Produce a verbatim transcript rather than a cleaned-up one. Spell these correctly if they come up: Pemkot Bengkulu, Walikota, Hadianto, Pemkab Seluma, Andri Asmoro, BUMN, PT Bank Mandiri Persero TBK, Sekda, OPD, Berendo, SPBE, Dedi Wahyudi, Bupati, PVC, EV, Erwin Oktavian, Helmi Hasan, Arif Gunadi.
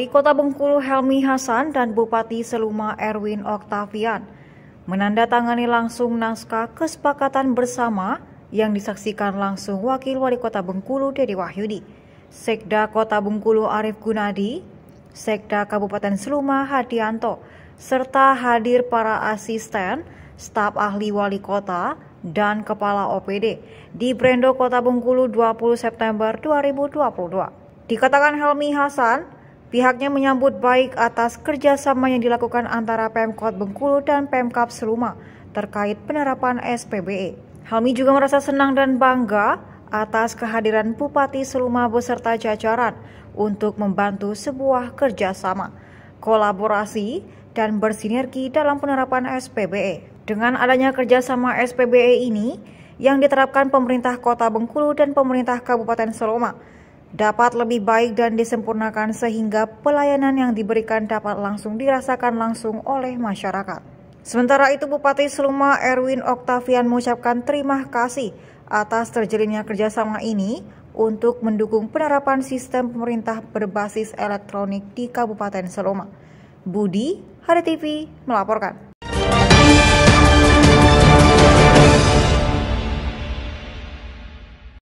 Wali Kota Bengkulu Helmi Hasan dan Bupati Seluma Erwin Oktavian menandatangani langsung naskah kesepakatan bersama yang disaksikan langsung Wakil Wali Kota Bengkulu Dedi Wahyudi, Sekda Kota Bengkulu Arif Gunadi, Sekda Kabupaten Seluma Hadianto, serta hadir para asisten, staf ahli Wali Kota, dan Kepala O P D di Berendo Kota Bengkulu dua puluh September dua ribu dua puluh dua. Dikatakan Helmi Hasan, pihaknya menyambut baik atas kerjasama yang dilakukan antara Pemkot Bengkulu dan Pemkab Seluma terkait penerapan S P B E. Helmi juga merasa senang dan bangga atas kehadiran Bupati Seluma beserta jajaran untuk membantu sebuah kerjasama, kolaborasi, dan bersinergi dalam penerapan S P B E. Dengan adanya kerjasama S P B E ini yang diterapkan pemerintah Kota Bengkulu dan pemerintah Kabupaten Seluma, dapat lebih baik dan disempurnakan sehingga pelayanan yang diberikan dapat langsung dirasakan langsung oleh masyarakat. Sementara itu, Bupati Seluma Erwin Oktavian mengucapkan terima kasih atas terjalinnya kerjasama ini untuk mendukung penerapan sistem pemerintah berbasis elektronik di Kabupaten Seluma. Budi, Hari T V, melaporkan.